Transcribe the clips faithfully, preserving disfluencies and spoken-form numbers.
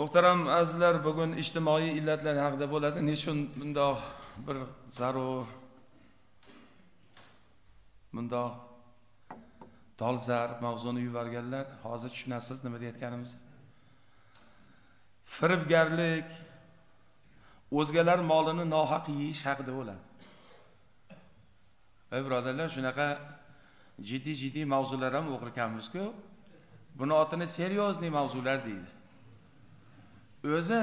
Muhtaram azizlar, bugün ijtimoiy illatlar haqida bo'ladi. Nechun bundoq bir zarur, bundoq dolzarb mavzuni yuborganlar, hozir tushunasiz nima deyotganimiz. Firibgarlik, o'zgalar molini nohaq yeyish haqida bo'ladi. Ey birodarlar, shunaqa ciddi ciddi mavzular ham o'qirkanmiz-ku. Buni otini seriozli mavzular deydi. O'zi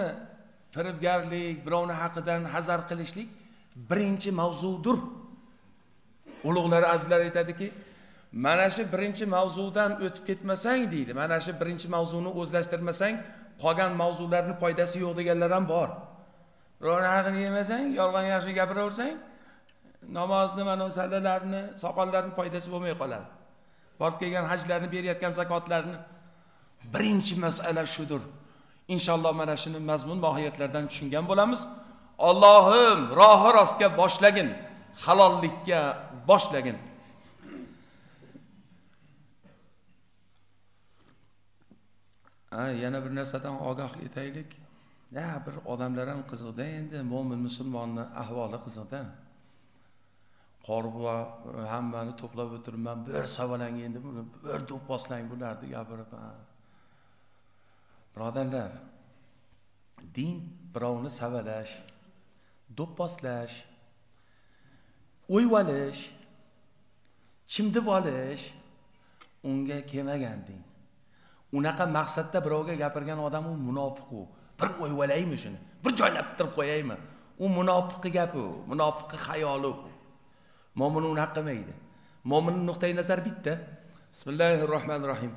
firibgarlik, birovni haqidan hazar qilishlik birinchi mavzudur. Ulug'lar azizlar aytadiki, mana shu birinchi mavzudan o'tib ketmasang deydi. Mana shu birinchi mavzuni o'zlashtirmasang, qolgan mavzularning foydasi yo'q deganlar ham bor. Birovni haqini yemasang, yolg'on yaxshi gapiraversang, namozni, mana salalarni, soqollarning foydasi bo'lmay qoladi. Borib kelgan hajlarni, berayotgan zakotlarni birinchi masala shudur. İnşallah mana shuni mazmun mohiyatlardan tushungan bo'lamiz. Allohim, rohi rostga boshlagin, halollikka boshlagin. Ha, yana bir narsadan ogoh etaylik. Ya bir odamlar ham qiziqda endi, mo'min musulmonning ahvoli qiziqda. Qorboa hammani to'plab o'tiribman, bir savolang endi buni, bir do'pposlang bularni gapirib. Birodarlar, din birovni savalash, do'pposlash, o'yvalish, chimdib olish unga kelmagan din. Unaqa maqsadda birovga gapirgan odam u munofiq u. Bir o'yvalaymi shuni? Bir joylab turib qo'yaymi? U munofiqning gapi u, munofiqning xayoli u. Mo'min unaqa qilmaydi. Mo'minning nuqtai nazari bitta. Bismillahirrohmanirrohim.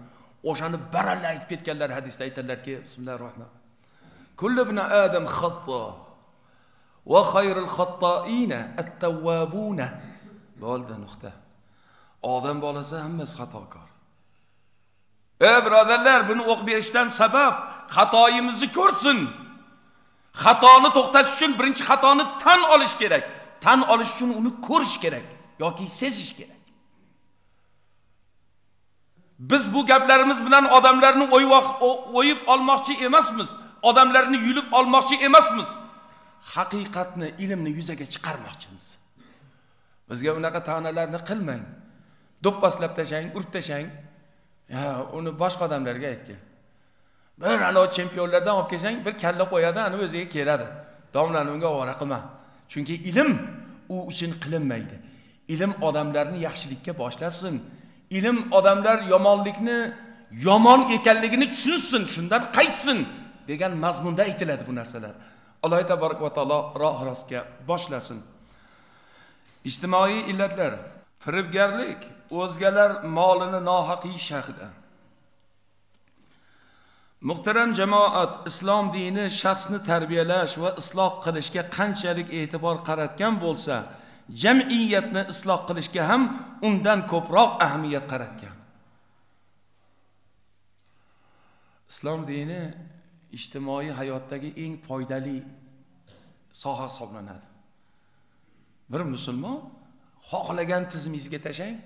O'shani baralla aytib ketganlar hadisda aytadilar-ki, bismillahirrohmanirrohim. Kullu ibn Adam xatta va khayrul xatta'ina at-tawwabuna. Bo'ldi, nuqta. Odam bolasi hammasi xatokor. Ey birodarlar, buni o'qib berishdan sabab xatoyimizni ko'rsin. Xatoni to'xtatish uchun birinchi xatoni tan olish kerak. Tan olish uchun uni ko'rish kerak yoki sezish kerak. Biz bu gaplarimiz bilan odamlarni o'yib olmoqchi emasmiz, odamlarni yulib olmoqchi emasmiz. Haqiqatni, ilmni yuzaga chiqarmoqchimiz. Bizga unaqa ta'nalarni qilmang. Do'pposlab tashang, urib tashang. Ya, uni boshqa odamlarga aytgan. Bir alo chempionlardan olib kelsang, bir kalla qo'yadi, ani o'ziga keladi. Domlani unga o'ra qilma. Chunki ilm u uchun qilinmaydi. Ilm odamlarni yaxshilikka boshlasin. İlim adamlar yomonlikni, yomon ekanligini tushunsin, shundan qaytsin degan mazmunda aytiladi bu narsalar. Alloh taborak va taolo roh-rostga boshlasin. Ijtimoiy illatlar, firibgarlik, o'zgalar molini nohaq yeyish haqida. Muhtaram jamoat, islom dini shaxsni tarbiyalash va isloh qilishga qanchalik e'tibor qaratgan bo'lsa, jamiyatni isloh qilishga ham undan ko'proq ahamiyat qaratgan. Islom dini ijtimoiy hayotdagi eng foydali soha hisoblanadi. Bir musulmon xohlagan tizimingizga tashang,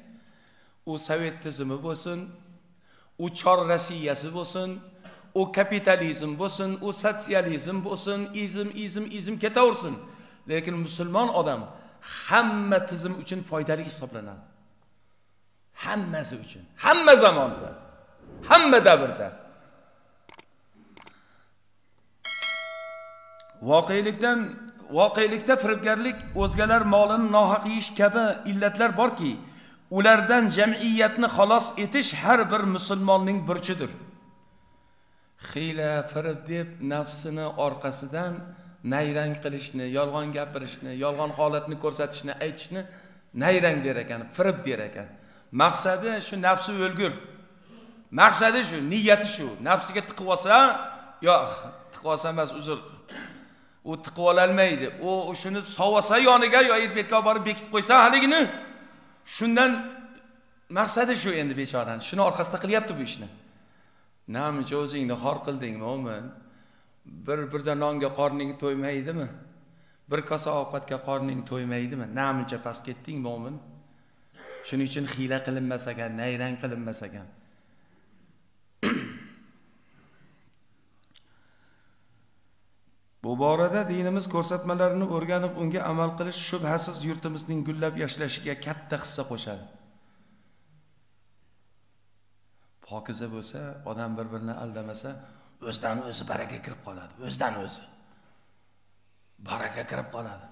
u sovet tizimi bo'lsin, u chor Rossiyasi bo'lsin, u kapitalizm bo'lsin, u sotsializm bo'lsin, izm, izm, izm ketaversin. Lekin musulmon odam hamma tizim uchun foydali hisoblanadi. Hammasi uchun, hamma zamonda, hamma davrda. Voqelikdan, voqelikda firibgarlik, o'zgalar molini nohaq yeyish kabi illatlar borki, ulardan jamiyatni xalos etish har bir musulmonning burchidir. Xila, firib deb nafsini orqasidan nayrang qilishni, yolg'on gapirishni, yolg'on holatni ko'rsatishni, aytishni nayrang der ekan, firib der ekan. Maqsadi shu nafsi o'lgur. Maqsadi shu, niyati shu. Nafsiga tiqib olsa, yo'q, tiqib olsa emas, uzr. U tiqib ola olmaydi. U shuni sovasa yoniga yoki betga borib bekitib qo'ysa haligini, shundan maqsadi shu endi bechoradan. Shuni orqasida qilyapti bu ishni. Namuncha o'zingni xor qilding, mo'min? Bir birdan nonga qorning to'ymaydimi? Bir kosa ovqatga qorning to'ymaydimi? Namuncha pas ketding mo'min? Shuning uchun xila qilinmas ekan, nayrang qilinmas ekan. Bu borada dinimiz ko'rsatmalarini o'rganib unga amal qilish shubhasiz yurtimizning gullab yashlashiga katta hissa qo'shadi. Pokiza bo'lsa, odam bir-birini aldamasa, o'zidan o'zi baraka kirib qoladi, o'zidan o'zi. Baraka kirib qoladi.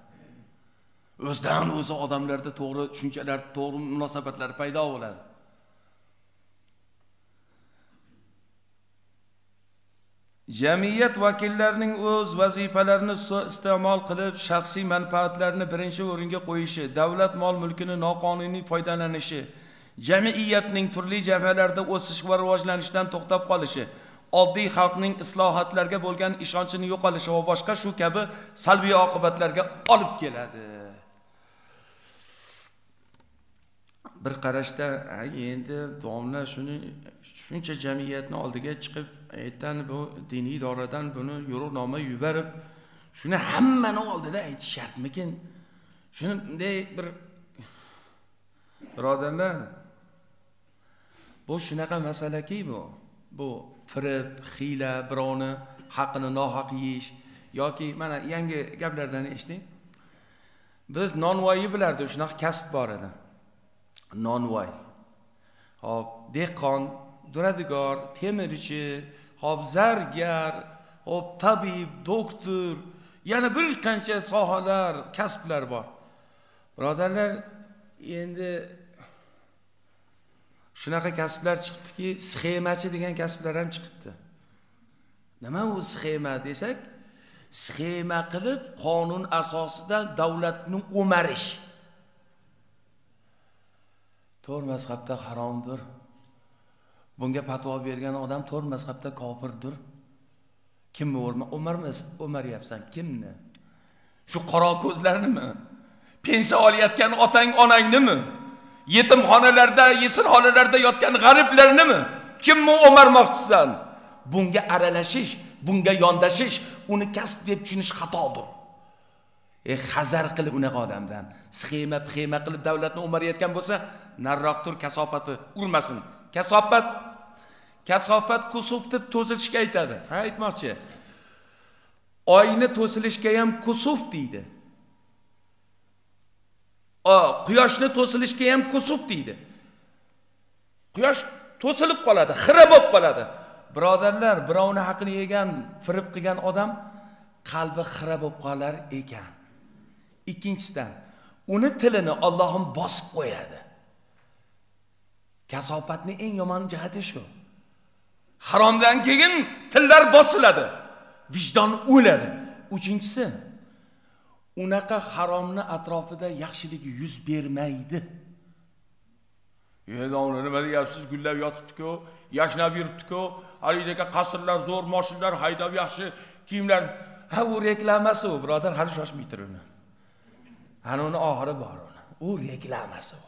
O'zidan o'zi odamlarda to'g'ri tushunchalar, to'g'ri munosabatlar paydo bo'ladi. Jamiyat vakillarining o'z vazifalarini iste'mol qilib, shaxsiy manfaatlarini birinchi o'ringa qo'yishi, davlat mol mulkini noqonuniy foydalanishi, jamiyatning turli jabhalarda o'sish va rivojlanishdan to'xtab qolishi, oddiy xalqning islohotlarga bo'lgan ishonchini yo'qolishi va boshqa shu kabi salbiy oqibatlarga olib keladi. Bir qarashda endi domla shuni shuncha jamiyatni oldiga chiqib aytdan bu diniy idoradan buni yo'riqnoma yuborib shuni hammani oldida aytish shartmikin? Shunday bir birodarlar, bu shunaqa masalaki bu. Bu firib, xila, birovni haqini nohaq yeyish yoki mana yangi gaplardan eshitdik. Biz nonvoyi bilardi, shunaqa kasb bor edi. Nonvoy, hop dehqon, duradgor, temirchi, hop zargar, hop tabib, doktor, yana bir qancha sohalar, kasblar bor. Birodarlar, endi shunaqa kasblar chiqdiki, sxemachi degan kasblar ham chiqdi. Nima u sxema desak, sxema qilib qonun asosida davlatni o'marish. To'r mazhabda haromdir. Bunga fatvo bergan odam to'r mazhabda kofirdir. Kimni o'rma? O'marmas, o'maryapsan kimni? Shu qora ko'zlarinimi? Pensiya olayotgan otang, olangnimi? Yetimxonalarda, yesilxonalarda yotgan g'ariblarnimi? Kimni o'marmoqchisan? Bunga aralashish, bunga yondashish, uni kasb deb tushunish xatodir. E xazar qilib unaqa odamdan sxema pxema qilib davlatni o'marayotgan bo'lsa, narroq tur kasofati urmasin. Kasofat kasofat kusuf deb to'zilishga aytadi. Ha, aytmoqchi. Oyni to'silishga ham kusuf deydi. O, quyoshni to'silishga ham kusuf deydi. Quyosh to'silib qoladi, xira bo'lib qoladi. Birodarlar, birovni haqini yegan, firib qilgan odam qalbi xira bo'lib qolar ekan. Ikkinchidan, uni tilini Allohim bosib qo'yadi. Kasofatning eng yomon jihati shu. Haromdan keyin tillar bosiladi, vijdon o'ladi. Uchinchisi, unaqa haromni atrofida yaxshiligi yuz bermaydi. Yeganlar nima deyapsiz, gullab yotibdi-ku, yashnab yuribdi-ku, haligidagi qasrlar, zo'r mashinalar haydab yaxshi kiyimlar. Ha, u reklamasi u, birodar, hali shoshmay turibdi. Ana uni oxiri bor uni. U reklamasi u.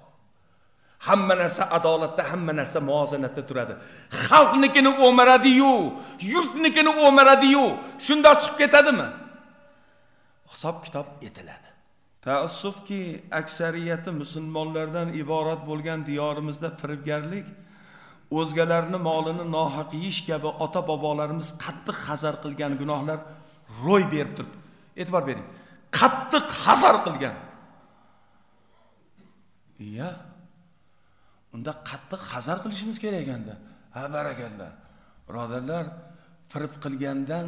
Hamma narsa adolatda, hamma narsa muvozanatda turadi. Xalqnikini o'maradi-yu, yurtnikini o'maradi-yu, shunda chiqib ketadimi? Hisob kitob etiladi. Ta'assufki, aksariyati musulmonlardan iborat bo'lgan diyorimizda firibgarlik, o'zgalarning molini nohaq yeyish kabi ota-bobolarimiz qattiq xazar qilgan gunohlar ro'y berib turdi. E'tibor bering. Qattiq xazar qilgan. Iya. Unda qattiq xazar qilishimiz kerak ekanda. Ha, barakalla. Birodarlar, firib qilgandan,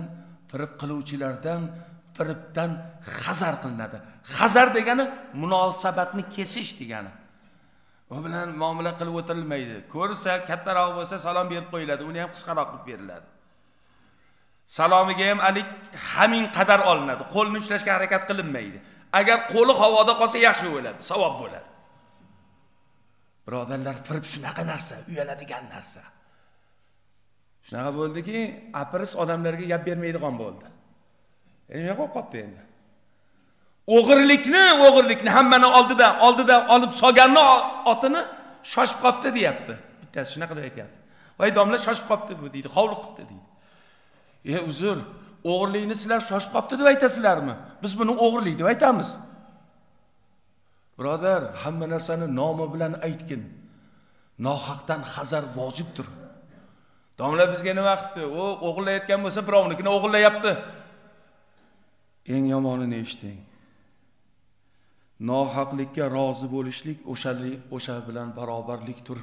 firib qiluvchilardan, firibdan xazar qilinadi. Xazar degani munosabatni kesish degani. U bilan muomala qilib o'tirilmaydi. Ko'rsa, kattaroq bo'lsa salom berib qo'yiladi, uni ham qisqaroq qilib beriladi. Salomiga ham alik hamin qadar olinadi. Qo'lni ushlashga harakat qilinmaydi. Agar qo'li havoda qolsa yaxshi bo'ladi, savob bo'ladi. Birodarlar, firib shunaqa narsa, uyaladigan narsa. Shunaqa bo'ldiki, apiris odamlarga gap bermaydigan bo'ldi. Endi qo'yib qopti endi. O'g'irlikni, o'g'irlikni hammani oldida, oldida olib solganni otini shoshib qopti deyapti. Bittasi shunaqa deb aytayapti. Voy domla shoshib qopti bu deydi, qovliq qopti deydi. E uzr, o'g'irlikni sizlar shoshib qopti deb aytasizlarmi? Biz buni o'g'irlik deb aytamiz. Birodar, hamma narsani nomi bilan aytgin. Nohaqdan xazar vojibdir. Domla bizga nima vaqtdi? O o'g'irlayotgan bo'lsa, birovnikini o'g'irlayapti. Eng yomonini eshiting. Nohaqlikka rozi bo'lishlik o'shalik o'sha bilan barobarlikdir.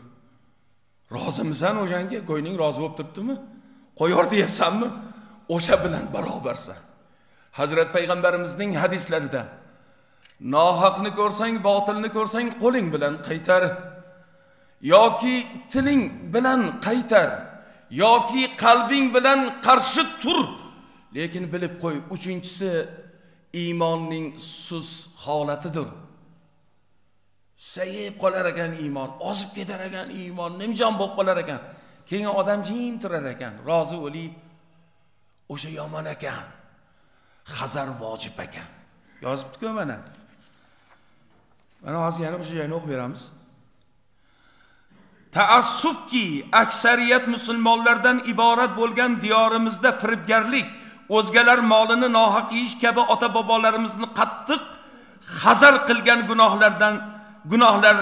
Rozimisan o'shanga, qo'yning rozi bo'lib turibdimi? Qo'yor deyapsanmi? O'sha bilan barobarsan. Hazrat payg'ambarimizning hadislarida nohaqni ko'rsang, botilni ko'rsang, qo'ling bilan qaytar yoki tiling bilan qaytar yoki qalbing bilan qarshi tur. Lekin bilib qo'y, uchinchisi iymonning sus holatidir. Sayib qolar ekan iymon, ozib ketar ekan iymon, nimjon bo'lib qolar ekan. Keyin odam jim turar ekan, rozi o'lib, o'sha yomon ekan. Hazar vojib ekan. Yozibdi-ku mana. Mana hozir yana o'sha joyni o'qib beramiz. Taassufki, aksariyat musulmonlardan iborat bo'lgan diyorimizda firibgarlik, o'zgalar molini nohaq yeyish kabi ota bobolarimizni qattiq hazar qilgan gunohlardan gunohlar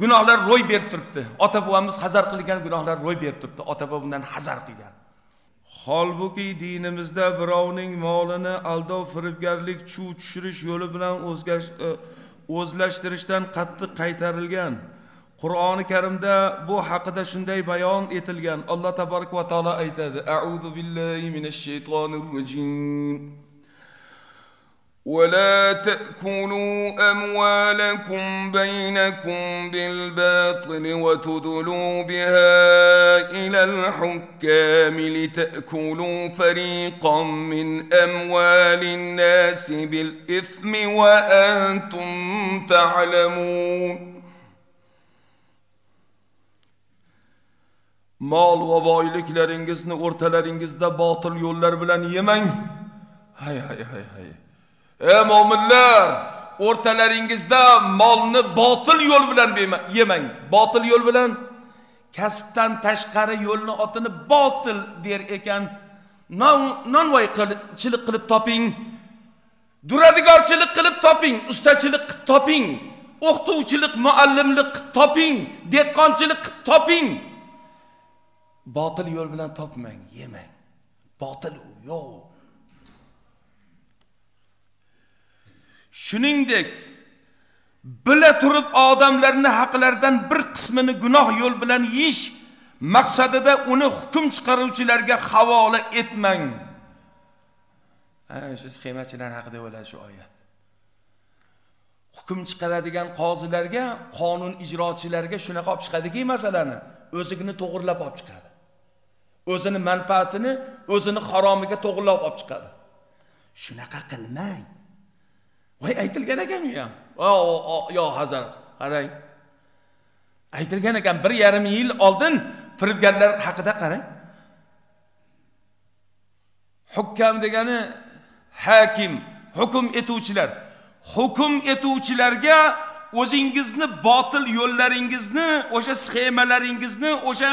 gunohlar ro'y berib turibdi. Ota bobamiz hazar qilgan gunohlar ro'y berib turibdi. Ota bobamdan hazar qilgan. Holbuki dinimizda birovning molini aldov, firibgarlik, chuv tushirish yo'li bilan o'zlashtirishdan qattiq qaytarilgan. Qur'oni Karimda bu haqida shunday bayon etilgan. Alloh tabarak va taolo aytadi: "A'udhu billahi minash shaytonir rojim. Wa la ta'kulu amwalakum baynakum bil batili wa tudlu biha ila al-hukami litakulu fariqan min amwalin nasi bil ithmi wa antum ta'lamun." Mol va boyliklaringizni o'rtalaringizda botil yo'llar bilan yemang. Hay hay hay hay. Ey mu'minlar, o'rtalaringizda molni botil yo'l bilan yemang. Botil yo'l bilan kasbdan tashqari yo'lni otini botil der ekan. Non nonvoychilik qilib toping. Duradgorchilik qilib toping, ustachilik qilib toping, o'qituvchilik, muallimlik qilib toping, dehqonchilik qilib toping. Botil yo'l bilan topmang, yemang. Botil u yo'q. Shuningdek, bila turib odamlarning haqlaridan bir qismini gunoh yo'l bilan yeyish maqsadida uni hukm chiqaruvchilarga havola etmang. Ana shu sxemachilar haqida bo'ladi shu oyat. Hukm chiqaradigan qozilarga, qonun ijrochilarga shunaqa olib chiqadiki masalani, o'zigini to'g'irlab olib chiqadi. O'zini manfaatini, o'zini haromiga to'g'irlab olib chiqadi. Shunaqa qilmang. Voy aytilgan ekan u ham. Yo hazar, qarang. Aytilgan ekan bir yarim yil oldin firibgarlar haqida qarang. Hukam degani hakim, hukm etuvchilar. Hukm etuvchilarga o'zingizni botil yo'llaringizni, o'sha sxemalaringizni, o'sha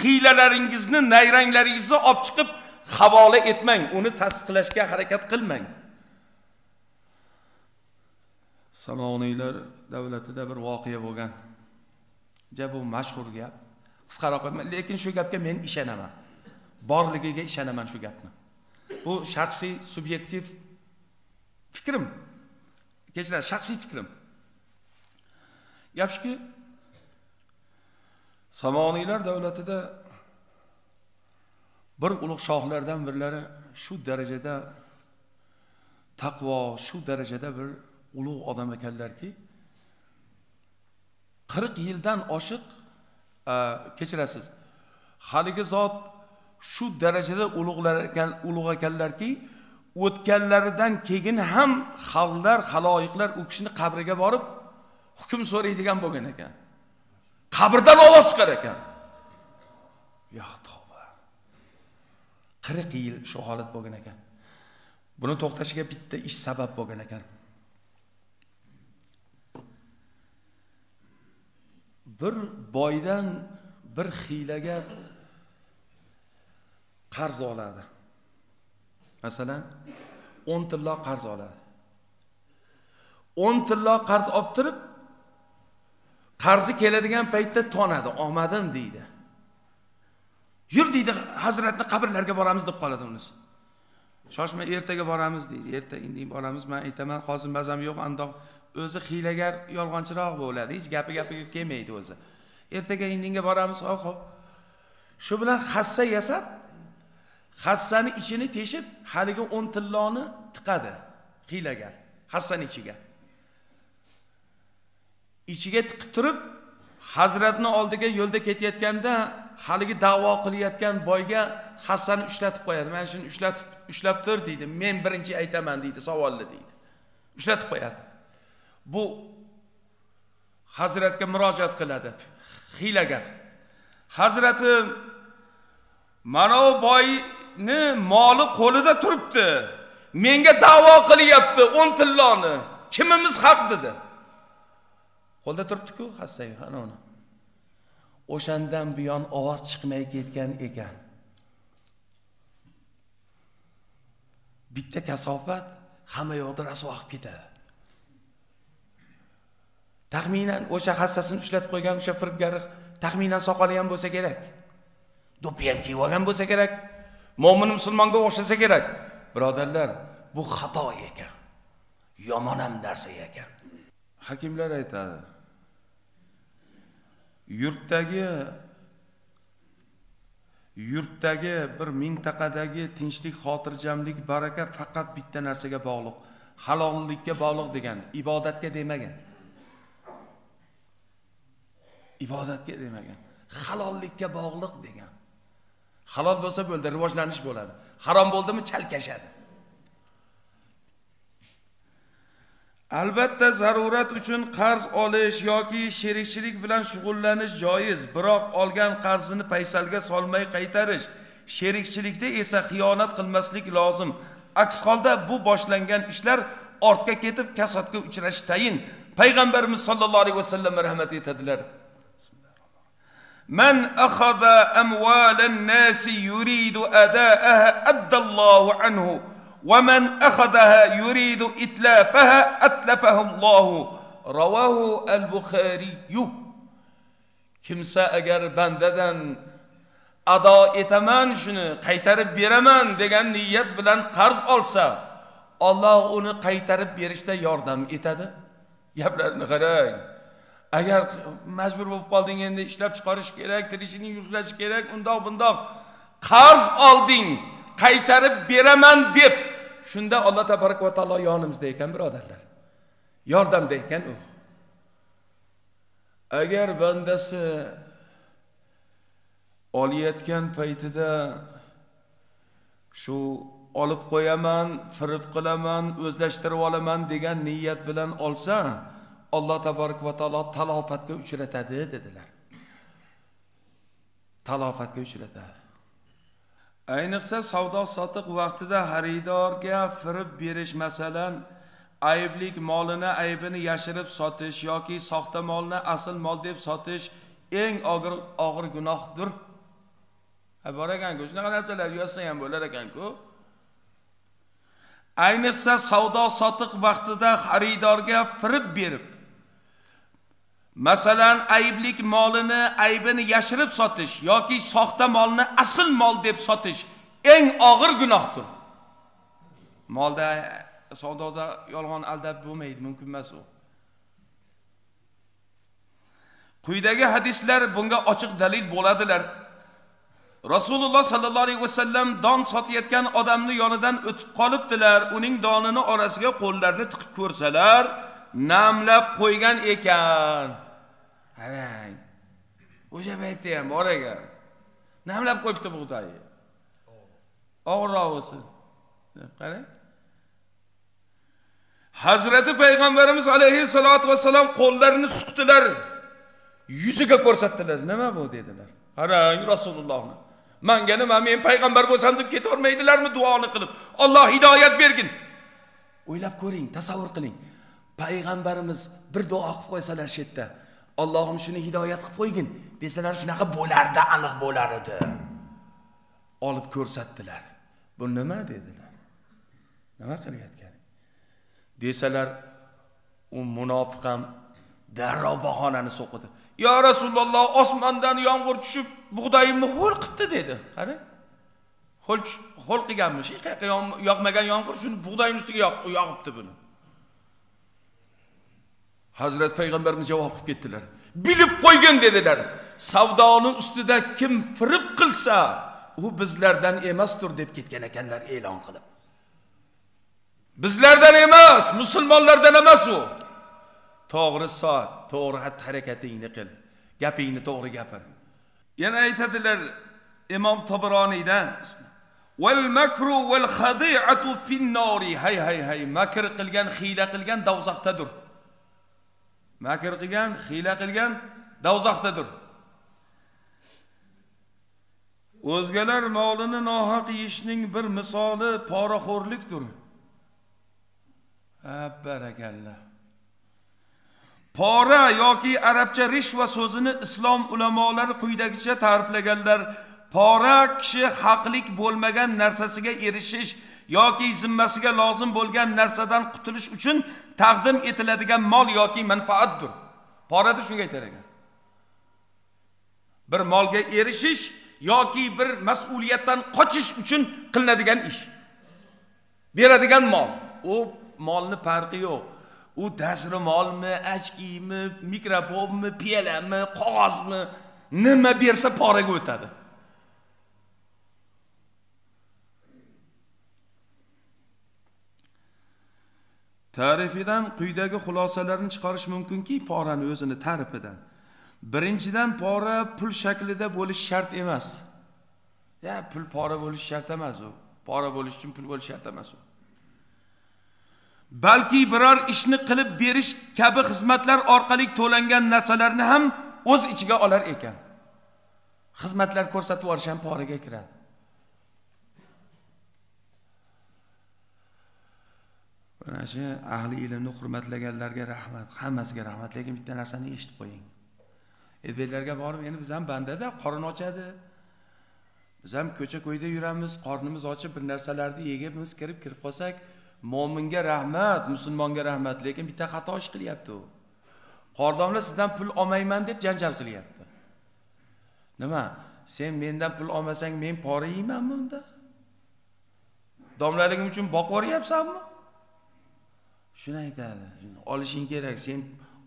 xilalaringizni, nayranglaringizni olib chiqib havola etmang, uni tasdiqlashga harakat qilmang. Saloniylar davlatida bir voqea bo'lgan. Ja bu mashhur gap. Qisqaroq, lekin shu gapga men ishonaman. Borligiga ishonaman shu gapni. Bu shaxsiy, subyektiv fikrim. Kechirasiz, shaxsiy fikrim. Yapshki, Samoniylar davlatida bir ulug' shohlardan birlari shu darajada taqvo, shu darajada bir ulug' odam ekanlarki, qirq yildan oshiq, kechirasiz, haligi zot shu darajada ulug'lar ekan, ulug' ekanlarki, o'tganlaridan keyin ham xalqlar, xaloyiqlar u kishini qabriga borib hukm so'raydigan bo'lgan ekan. Qabrdan ovoz chiqar ekan. Ya tavba. qirq yil shu holat bo'lgan ekan. Buni to'xtashiga bitta ish sabab bo'lgan ekan. Bir boydan bir xilaga qarz oladi. Masalan, o'n tilla qarz oladi. o'n tilla qarz olib turib qarzi keladigan paytda tonadi, olmadim deydi. Yur deydi, hazratni qabrlarga boramiz deb qoladi unisi. Shoshma ertaga boramiz deydi. Erta indin boramiz. Men aytaman, Qosim bazam yo'q, andoq o'zi hiylagar, yolg'onchiroq bo'ladi. Hech gapi-gapiga kelmaydi o'zi. Ertaga indinga boramiz, xo'p. Shu bilan hassa yasab, hassani ichini teshib, haliga o'n tilloni tiqadi hiylagar. Hassani ichiga. İçige tiqib turib, Hazratni oldiga yo'lda ketayotganda haligi da'vo qilayotgan boyga Hassani ushlatib qo'yadi. Mana shuni ushlatib, ushlab tur deydi. Men birinchi aytaman deydi, savolli deydi. Ushlatib qo'yadi. Bu Hazratga murojaat qiladi hiylagar. Hazratim, mana bu boyni moli qo'lida turibdi. Menga da'vo qilyapti o'n tilloni. Kimimiz haq dedi. Qo'lda turibdi-ku hassay, ana uni. O'shandan buyon ovoz chiqmay ketgan ekan. Bitta kasofat hamma yoqda rasvo qilib ketadi. Taxminan o'sha hassasini ushlatib qo'ygan o'sha firibgarlik taxminan soqoli ham bo'lsa kerak. Do'ppi ham kiyib olgan bo'lsa kerak. Mo'min musulmonga o'xshasa kerak. Birodarlar, bu xato ekan. Yomon ham narsa ekan. Hakimlar aytadi. Yurtdagi yurtdagi bir mintaqadagi tinchlik, xotirjamlik, baraka faqat bitta narsaga bog'liq, halollikka bog'liq degan, ibodatga demagan. Ibodatga demagan, halollikka bog'liq degan. Halol bo'lsa bo'ldi, rivojlanish bo'ladi. Harom bo'ldimi chalkashadi. Albatta zarurat uchun qarz olish yoki sherikchilik bilan shug'ullanish joiz, biroq olgan qarzini paysalga solmay qaytarish, sherikchilikda esa xiyonat qilmaslik lozim. Aks holda bu boshlangan ishlar ortga ketib kasodga uchrashi tayin. Payg'ambarimiz sollallohu alayhi vasallam rahmat etadilar. Man akhadha amwalan nasi yuridu ada'aha addallohu anhu. وَمَنْ أَخَذَهَا يُرِيدُ إِتْلَافَهَا أَتْلَفَهُ اللّٰهُ رَوَاهُ الْبُخَارِيُّ Kimse eğer bendeden ada etemen şunu kaytarıp biremen degen niyet bilen karz olsa Allah onu kaytarıp bir işte yardım etedi. Yaplarını gerek. Eğer mecbur bu kaldığın yerinde işlep çıkarış gerek, tirişini yükleş gerek, undak bundak karz aldın, kaytarıp biremen deyip shunda Alloh tabarak va taolo yonimizda ekan birodarlar. Yordamda ekan u. Agar bandasi olayotgan paytida shu olib qo'yaman, firib qilaman, o'zlashtirib olaman degan niyat bilan olsa, Alloh tabarak va taolo talofatga uchratadi dedilar. Talofatga uchratadi. Ayniqsa savdo sotiq vaqtida xaridorga firib berish, masalan, ayblik molini aybini yashirib sotish yoki soxta molni asl mol deb sotish eng og'ir og'ir gunohdir. Ha bor ekan-ku, shunaqa narsalar yozsa ham bo'lar ekan-ku. Ayniqsa savdo sotiq vaqtida xaridorga firib berib, masalan, ayblik molini aybini yashirib sotish yoki soxta molni asl mol deb sotish eng og'ir gunohdir. Molda, savdoda yolg'on aldab bo'lmaydi, mumkin emas u. Quyidagi hadislar bunga ochiq dalil bo'ladilar. Rasululloh sallallohu alayhi vasallam don sotayotgan odamni yonidan o'tib qolibdilar. Uning donini orasiga qo'llarini tiqib ko'rsalar, namlab qo'ygan ekan. Qarang. O'sha paytda ham bor ekan. Namlab qo'yibdi bug'doyni. Og'irroq bo'lsin. Qarang. Hazrati Payg'ambarimiz alayhissalotu vassalam qo'llarini suqdilar, yuziga ko'rsatdilar. Nima bu dedilar? Qarang Rasulullohni. Menga nima, men payg'ambar bo'lsam deb keta olmaydilarmi duoni qilib? Alloh hidoyat bergin. O'ylab ko'ring, tasavvur qiling. Payg'ambarimiz bir duo qilib qo'ysalar shu yerda, Allohim shuni hidoyat qilib qo'ygin desalar, shunaqa bo'lardi, aniq bo'lar edi. Olib ko'rsatdilar. Bu nima dedilar? Nima qilayotgan? Desalar, u munofiq ham darrov bahonani so'qidi. Ya Rasululloh, osmondan yomg'ir tushib, bug'doyimni ho'l qildi dedi. Qarang. hol qilganmish. Hech qayerga yoqmagan yomg'ir shuni bug'doyning ustiga yog'ibdi buni. Hazrat Peygamberimiz cevap qilib ketdilar. Bilib qo'ygan dediler. Savdoning ustida kim firib qilsa, u bizlardan emasdir deb ketgan ekanlar e'lon qilib. Bizlardan emas, musulmonlardan emas u. To'g'ri soat, to'g'ri harakatini qil. Gapingni to'g'ri gapir. Yana aytadilar Imom Tabaroniydan Wal makru wal khadi'atu fin nari. Hay hay hay. Makr qilgan, xila qilgan davzoqdadir. Makr qilgan, xila qilgan davzoqdadir. O'zgalar molini nohaq yeyishning bir misoli poraxo'rlikdir. Barakallah. Pora yoki arabcha rishva so'zini islom ulamolari quyidagicha ta'riflaganlar. Pora kishi haqlik bo'lmagan narsasiga erishish yoki zimmasiga lozim bo'lgan narsadan qutulish uchun taqdim etiladigan mol yoki manfaatdir. Pora deb shunga aytar ekan. Bir molga erishish yoki bir mas'uliyatdan qochish uchun qilinadigan ish. Beradigan mol, u molning farqi yo'q. U dasri molmi, achkimi, mikrofonmi, piyalami, qog'ozmi, nima bersa poraga o'tadi. Ta'rifidan quyidagi xulosalarni chiqarish mumkinki, porani o'zini ta'rifidan. Birinchidan, pora pul shaklida bo'lish shart emas. Ya pul pora bo'lish shart emas u. Pora bo'lish uchun pul bo'lish shart emas u. Balki biror ishni qilib berish kabi xizmatlar orqali to'langan narsalarni ham o'z ichiga olar ekan. Xizmatlar ko'rsatib olish ham poraga kiradi. Mana shu ahli ilmni hurmatlaganlarga rahmat, hammasiga rahmat, lekin bitta narsani eshitib qo'ying. Edbeklarga borib, endi biz ham bandada qorin ochadi. Biz ham ko'cha-ko'yda yuramiz, qornimiz ochib bir narsalarni yegib, biz kirib kirib qolsak, mo'minga rahmat, musulmonga rahmat, lekin bitta xato ish qilyapti u. Qordomlar sizdan pul olmayman deb janjal qilyapti. Nima? Sen mendan pul olmasang, men pora yeymanmi unda? Domlaligim uchun boqib o'ryapsanmi? Shuni aytadi. Olishing kerak, sen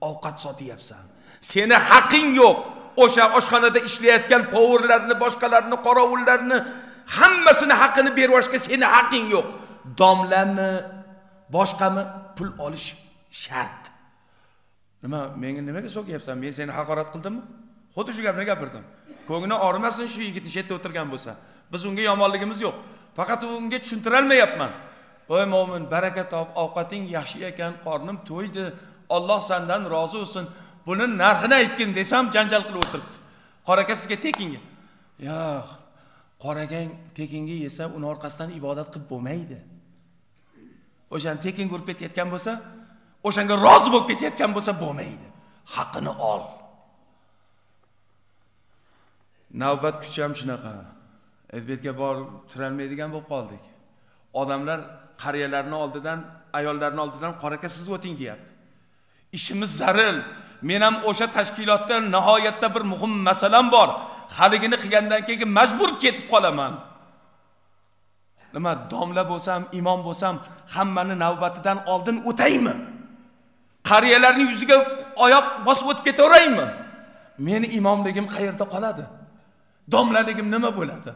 ovqat sotyapsan. Seni haqing yo'q. O'sha oshxonada ishlayotgan powerlarni, boshqalarini, qorovullarni hammasini haqini berib olishga seni haqing yo'q. Domlami, boshqami pul olish shart. Nima, menga nimaga so'kyapsan? Men seni haqorat qildimmi? Xuddi shu gapni gapirdim. Ko'ngli og'rimasin shu yigit nishetda o'tirgan bo'lsa. Biz unga yomonligimiz yo'q. Faqat unga tushuntira olmayapman. Oy mo'min, baraka top, ovqating yaxshi ekan, qornim to'ydi. Alloh sendan rozi bo'lsin. Buni narxini aytgin desam janjal qilib o'tiribdi. Qoraka sizga tekinga. Yo'q. Qoragang tekinga yesa, uni orqasidan ibodat qilib bo'lmaydi. O'shan tekin urib ketayotgan bo'lsa, o'shanga rozi bo'lib ketayotgan bo'lsa bo'lmaydi. Haqini ol. Navbat kuchi ham shunaqa. Edbetga borib turolmaydigan bo'lib qoldik. Odamlar qariyalarni oldidan, ayollarni oldidan qoraka siz o'ting deyapti. Ishimiz zaril. Men ham o'sha tashkilotda nihoyatda bir muhim masalam bor. Haligini qilgandan keyin majbur ketib qolaman. Nima, domla bo'lsam, imom bo'lsam, hammani navbatidan oldin o'taymi? Qariyalarning yuziga oyoq bosib o'tib ketaveraymi? Meni imomligim qayerda qoladi? Domlaligim nima bo'ladi?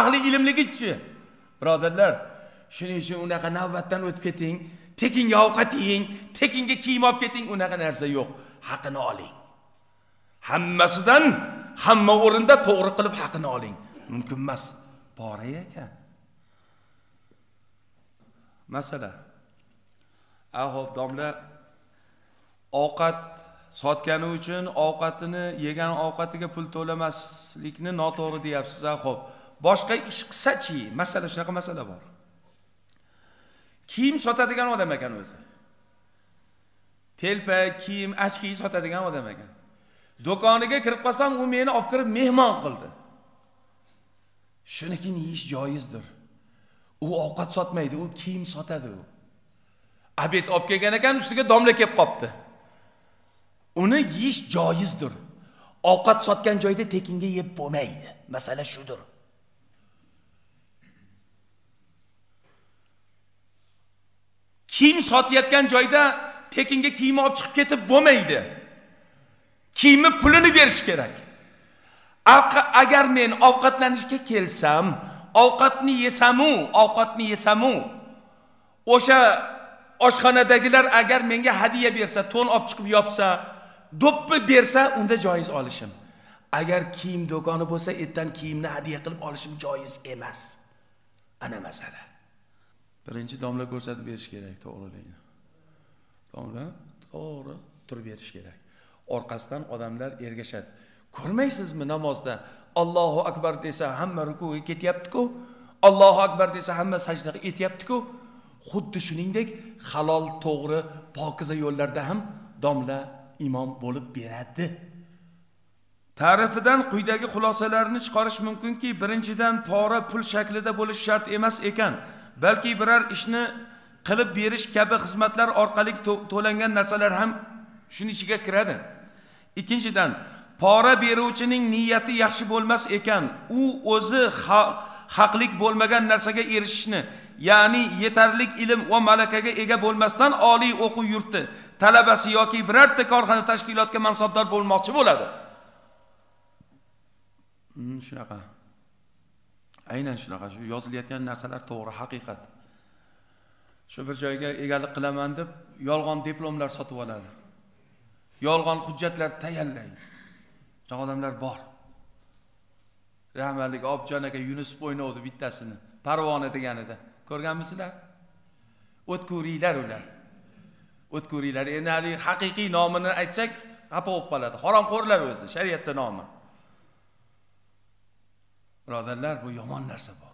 Ahli ilmligichi? Birodarlar, shuning uchun unaqa navbatdan o'tib keting, tekinga ovqat yeying, tekinga kiyim olib keting, unaqa narsa yo'q. Haqini oling. Hammasidan, hamma o'rinda to'g'ri qilib haqini oling. Mumkin emas. Pora ekan. Masala. Ahop, domla ovqat sotgani uchun ovqatini, yegan ovqatiga pul to'lamaslikni noto'g'ri deyapsiz. Ahop, boshqa ish qilsa-chi? Masala shunaqa masala bor. Kiyim sotadigan odam ekan o'zi. Telpa, kiyim, achki sotadigan odam ekan. Do'koniga kirib qolsam, u meni olib kirib mehmon qildi. Shunikini yeyish joizdir. U ovqat sotmaydi, u kiyim sotadi u. Abet olib kelgan ekan, ustiga domla kelib qopti. Uni yeyish joizdir. Ovqat sotgan joyda tekinga yeb bo'lmaydi. Masala shudir. Kiyim sotayotgan joyda tekinga kiyim olib chiqib ketib bo'lmaydi. Kiyimni pulini berish kerak. Agar men ovqatlanishga kelsam, ovqatni yesam u, ovqatni yesam u, o'sha oshxonadagilar agar menga hadiya bersa, to'n olib chiqib yopsa, do'ppi bersa, unda joiz olishim. Agar kiyim do'koni bo'lsa, ertadan kiyimni hadiya qilib olishim joiz emas. Ana masala. Birinchi domla ko'rsatib berish kerak to'g'riligini. Domla to'g'ri turib berish kerak. Orqasidan odamlar ergashadi. Ko'rmaysizmi namozda Allohu akbar desa hamma rukuga ketyapti-ku, Allohu akbar desa hamma sajdaga etyapti-ku. Xuddi shuningdek halol, to'g'ri, pokiza yo'llarda ham domla imom bo'lib beradi. Ta'rifidan quyidagi xulosalarni chiqarish mumkinki, birinchidan pora pul shaklida bo'lish shart emas ekan, balki birar ishni qilib berish kabi xizmatlar orqali to'langan narsalar ham shuning ichiga kiradi. Ikkinchidan, pora beruvchining niyati yaxshi bo'lmas ekan, u o'zi haqlik bo'lmagan narsaga erishishni, ya'ni yetarli ilm va malakaga ega bo'lmasdan oliy o'quv yurti talabasi yoki birorta korxona tashkilotga mansabdor bo'lmoqchi bo'ladi. Shunaqa. Aynan shunaqa. Shu yozilayotgan narsalar to'g'ri, haqiqat. Shu bir joyga egalik qilaman deb yolg'on diplomlar sotib oladi. Yolg'on hujjatlar tayyorlaydi. Shu odamlar bor. Rahmatlik Objon aka Yunusov o'ynavdi bittasini, Parvona deganida. Ko'rganmisizlar? O'tkurilar ular. O'tkurilar endi hali haqiqiy nomini aytsak, xafa bo'lib qoladi. Haromxo'rlar o'zi, shariatda nomi. Birodarlar, bu yomon narsa bu.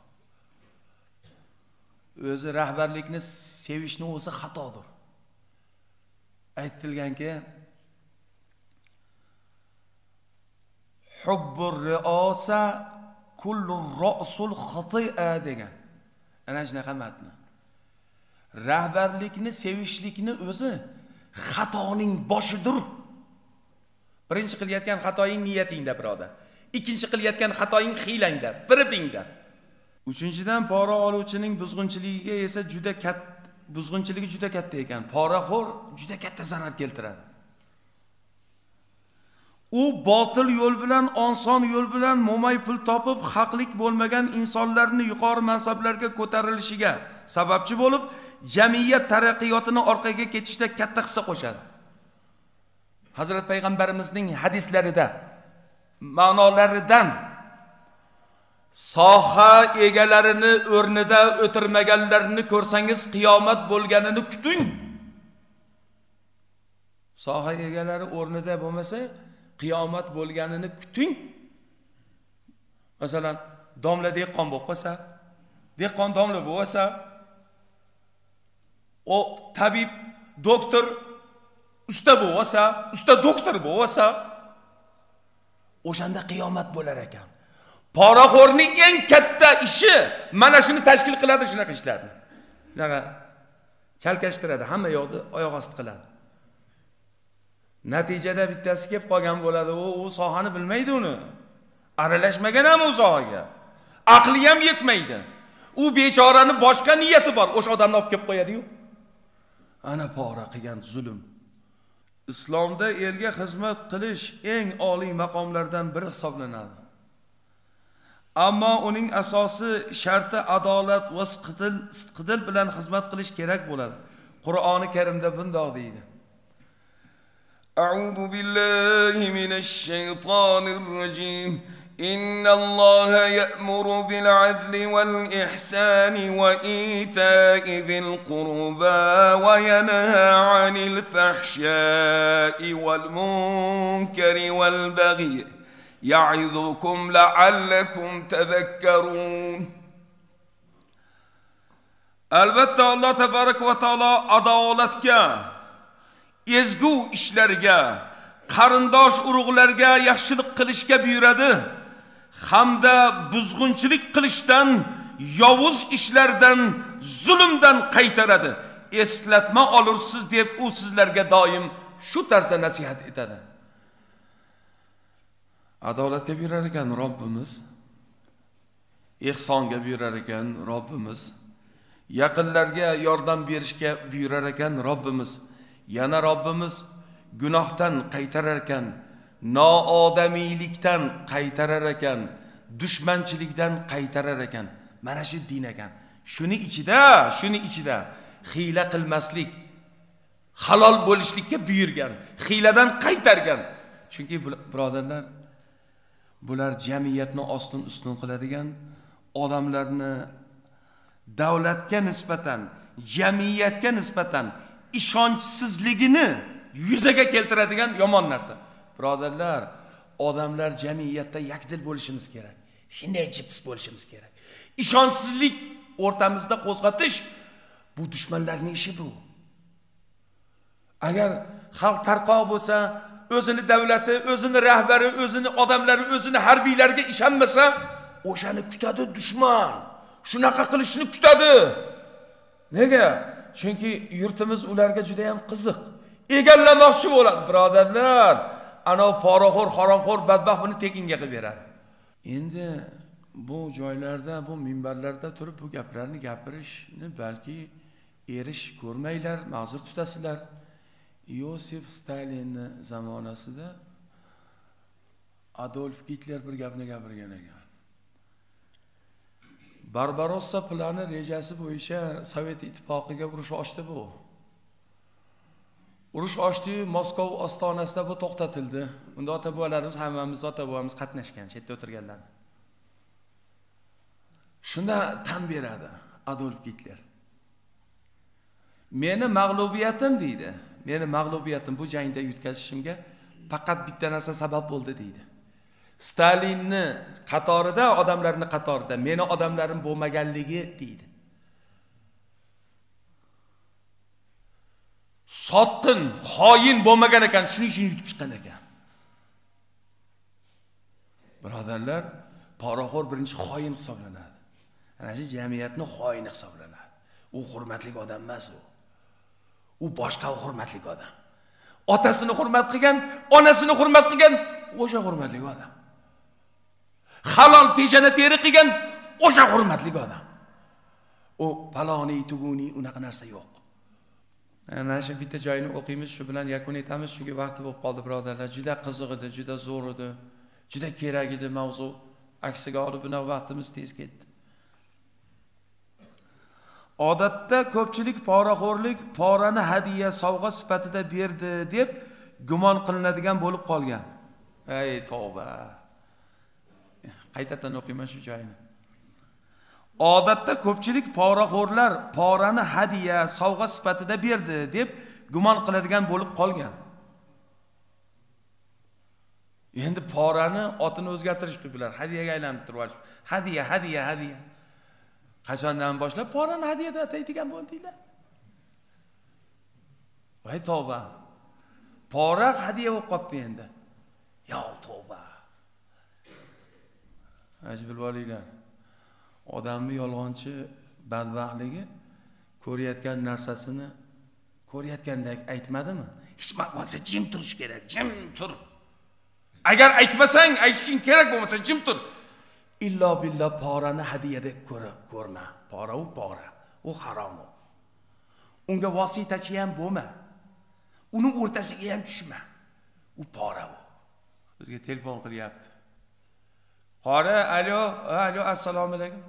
O'zi rahbarlikni sevishni o'zi xatodir. Aytilganki, hubbur ri'osa kullu ra'sul xati'a degan. Ana shunaqa matn. Rahbarlikni sevishlikni o'zi xatoning boshidir. Birinchi qilayotgan xatoying niyatingda, birodar. Ikkinchi qilayotgan xatoying hiylangda, firibingda. Uchinchidan, pora oluvchining buzg'unchiligiga esa juda katta, buzg'unchiligi juda katta ekan. Poraxo'r juda katta zarar keltiradi. U botil yo'l bilan, onson yo'l bilan mo'may pul topib, haqlik bo'lmagan insonlarni yuqori mansablarga ko'tarilishiga sababchi bo'lib, jamiyat taraqqiyotini orqaga ketishda katta hissa qo'shadi. Hazrat payg'ambarimizning hadislarida ma'nolaridan soha egalarini o'rnida o'tirmaganlarni ko'rsangiz qiyomat bo'lganini kuting. Soha egalari o'rnida bo'lmasa qiyomat bo'lganini kuting. Masalan, domla dehqon bo'lib qolsa, dehqon domla bo'lsa, o tabib, doktor, usta bo'lsa, usta doktor bo'lsa, o'shanda qiyomat bo'lar ekan. Poraxo'rning eng katta ishi mana shuni tashkil qiladi, shunaqa ishlarni. Shunaqa chalkashtiradi, hamma yo'qni oyoq osti qiladi. Natijada bittasi kelib qolgan bo'ladi, u u sohani bilmaydi uni. Aralashmagan ham u sohaga. Aqli ham yetmaydi. U bechorani boshqa niyati bor, o'sha odamni olib kelib qo'yadi-ku. Ana pora qilgan zulm. Islomda elga xizmat qilish eng oliy maqomlardan biri hisoblanadi. Ammo uning asosi sharti adolat va sidqidil sidqidil bilan xizmat qilish kerak bo'ladi. Qur'oni Karimda bunday deydi. A'udhu billahi minash shaytonir rojim. Innalloha ya'muru bil 'adli wal ihsani wa ita'i zil qurba wa yanha 'anil fahsha'i wal munkari wal baghi. يعظكم لعلكم تذكرون. Albatta Alloh tabarak va taolo adolatga, ezgu ishlarga, qarindosh urug'larga yaxshilik qilishga buyuradi hamda buzg'unchilik qilishdan, yovuz ishlardan, zulmdan qaytaradi. Eslatma olursiz deb u sizlarga doim shu tarzda nasihat etadi. Adolatga buyurar ekan Robbimiz, ihsonga buyurar ekan Robbimiz, yaqinlarga yordam berishga buyurar ekan Rabbimiz. Yana Rabbimiz gunohdan qaytarar ekan, noodamiylikdan qaytarar ekan, dushmanchilikdan qaytarar ekan. Mana shu din ekan. Shuni ichida, shuni ichida hiyla qilmaslik, halol bo'lishlikka buyurgan, hiyladan qaytargan. Chunki birodarlar, bular jamiyatni ostin ustun qiladigan, odamlarni davlatga nisbatan, jamiyatga nisbatan ishonchsizligini yuzaga keltiradigan yomon narsa. Birodarlar, odamlar jamiyatda yakdil bo'lishimiz kerak. Shunday jips bo'lishimiz kerak. İşansızlık ortamızda qo'zg'atish bu düşmanlarning işi bu. Eğer halk tarqoq bo'lsa, özünü devleti, özünü rahbari, özünü adamları, özünü harbiylarga ishonmasa, o'shani kutadi düşman. Shunaqa qilishni kutadi. Nega? Chunki yurtimiz ularga juda ham qiziq. Egallamoqchi bo'ladi, birodarlar. Ana poraxo'r, haromxo'r, badbaxt buni tekinga qilib beradi. Endi bu joylarda, bu minbarlarda turib bu gaplarni gapirishni belki erish ko'rmaylar, ma'zur tutasizlar. Yosef Stalinni zamonasida Adolf Hitler bir gapni gapirgan ekan. Barbarossa plani rejasi bo'yicha Sovet ittifoqiga urush ochdi bu. Urush ochdi, Moskva ostonasida bu to'xtatildi. Unda ota-bobolarimiz, hammamiz ota-bobolarimiz qatnashgan, chetda o'tirganlar. Shunda tan beradi Adolf Hitler. Meni mag'lubiyatim deydi. Meni mag'lubiyatim bu jangda yutkazishimga faqat bitta narsa sabab bo'ldi deydi. Stalinni qatorida, odamlarni qatorida, meni odamlarim bo'lmaganligi deydi. Sotqin, xoin bo'lmagan ekan, shuning uchun yutib chiqqan ekan. Birodarlar, poraxo'r birinchi xoin hisoblanadi. Ana shu jamiyatni xoin hisoblanadi. U hurmatli odam emas u. U boshqa hurmatli odam. Otasini hurmat qilgan, onasini hurmat qilgan o'sha hurmatli odam. Halol peshona teri qilgan o'sha hurmatli odam. U paloni tuguni unaqa narsa yo'q. Ana shu bitta joyini o'qiymiz, shu bilan yakun etamiz, chunki vaqti bo'lib qoldi birodarlar. Juda qiziq edi, juda zo'r edi, juda kerak edi mavzu. Aksiga olib buni vaqtimiz tez ketdi. Odatda ko'pchilik poraxo'rlik porani hadiya sovg'a sifatida berdi deb gumon qilinadigan bo'lib qolgan. Ey tavba. Qaytadan o'qiyman shu joyini. Odatda ko'pchilik poraxo'rlar porani hadiya sovg'a sifatida berdi deb gumon qiladigan bo'lib qolgan. Endi porani otini o'zgartirishdi bular, hadiyaga aylanib turib. Hadiya, hadiya, hadiya. Qachondan boshlab porani hadiyada ataydigan bo'ldinglar? Voy tavba. Pora hadiya bo'lib qoldi endi. Yo tavba. Ajbil bo'linglar. Odamni yolg'onchi badbaxtligi ko'rayotgan narsasini ko'rayotgandek aytmadimi? Hech bo'lmasa jim turish kerak, jim tur. Agar aytmasang, aytishing kerak bo'lmasa jim tur. Illo billah porani hadiyada ko'ra ko'rma. Pora u pora, u harom u. Unga vositachi ham bo'lma. Uni o'rtasiga ham tushma. U pora u. Bizga telefon qilyapti. Qora, alo, alo, assalomu alaykum.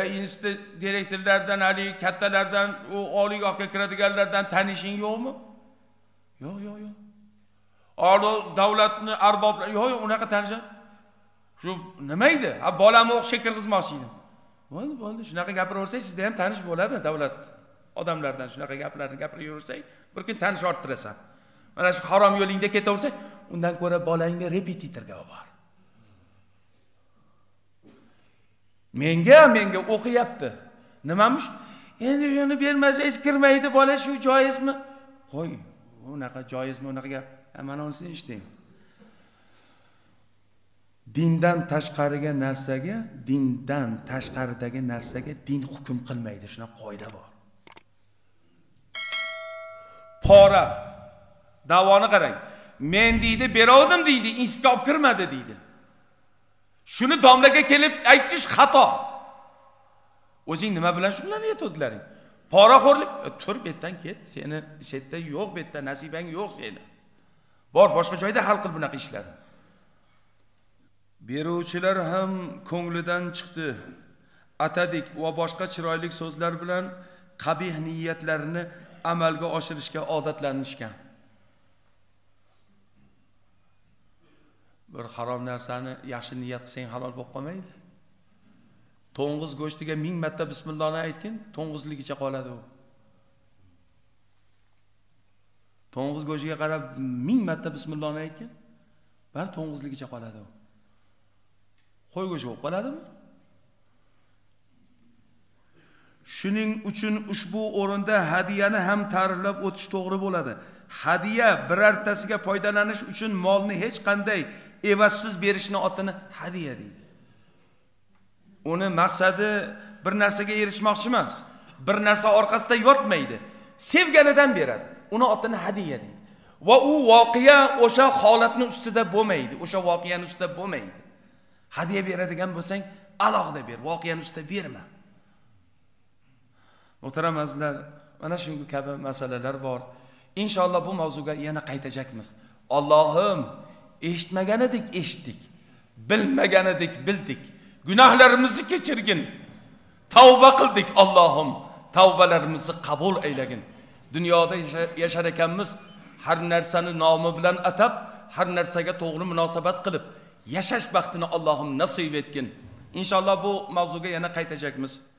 Ey institut direktorlaridan, ali kattalardan, u oliygohga kiradiganlardan tanishing yo'qmi? Yo'q, yo'q, yo'q. Alo, davlatni arboblar, yo'q, unaqa tanish shu nima edi? Ha, bolamni o'qishga kirgizmoqchi edim. Bo'ldi, bo'ldi. Shunaqa gapiraversak, sizda ham tanish bo'ladi davlat odamlardan. Shunaqa gaplarni gapiraversak, bir kun tanish orttirasan. Mana shu harom yo'lingda ketaversa, undan ko'ra bolangni repetitorga olib bor. Menga, menga o'qiyapti. Nimamush? Endi shuni bermasangiz kirmaydi bola, shu joyizmi? Qo'y, unaqa joyizmi, unaqa gap. Mana uni eshiting. Dindan tashqariga narsaga, dindan tashqaridagi narsaga din hukm qilmaydi. Shuna qoida bor. Pora davoni qarang. Men deydi, beravdim deydi, institutga olib kirmadi deydi. Shuni domlaga kelib aytish xato. o'zing nima bilan shug'ullanayotganing? Poraxo'rlik, tur betdan ket, seni chetda yo'q, betda nasibang yo'q seni. Bor boshqa joyda hal qil bunaqa ishlarni. Beruvchilar ham ko'nglidan chiqdi. Atadik va boshqa chiroyli so'zlar bilan qabih niyatlarini amalga oshirishga odatlanishgan. Bir harom narsani yaxshi niyat qilsang halol bo'lib qolmaydi. To'ng'iz go'shtiga ming marta bismillahni aytgin, to'ng'izligicha qoladi u. To'ng'iz go'shtiga qarab ming marta bismillahni aytgin, bar to'ng'izligicha qoladi u. Qo'y go'shti bo'lib qoladimi? Shuning uchun ushbu o'rinda hadiyani ham ta'riflab o'tish to'g'ri bo'ladi. Hadiya birartasiga foydalanish uchun molni hech qanday evazsiz berishni otini hadiya deydi. Uni maqsadi bir narsaga erishmoqchi emas, bir narsa orqasida yotmaydi. Sevganidan beradi. Uni otini hadiya deydi. Va u voqea o'sha holatning ustida bo'lmaydi, o'sha voqeaning ustida bo'lmaydi. Hadiya beradigan bo'lsang, alohida ber, voqeaning ustida berma. Muhtaram azizlar, mana shunga kabi masalalar bor. İnşallah bu mavzuga yana qaytacakmiz. Allohim, eshitmagan edik, eshitdik. Bilmagan edik, bildik. Gunohlarimizni kechirgin. Tavba qildik, Allohim. Tavbalarimizni qabul aylagin. Dunyoda yashar ekanmiz, har narsani nomi bilan atab, har narsaga to'g'ri munosabat qilib, yashash baxtini Allohim nasib etgin. İnşallah bu mavzuga yana qaytacakmiz.